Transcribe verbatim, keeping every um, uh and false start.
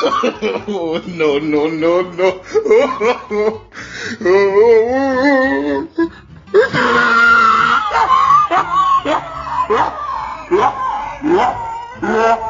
Oh, no, no, no, no. Oh, oh, oh, oh.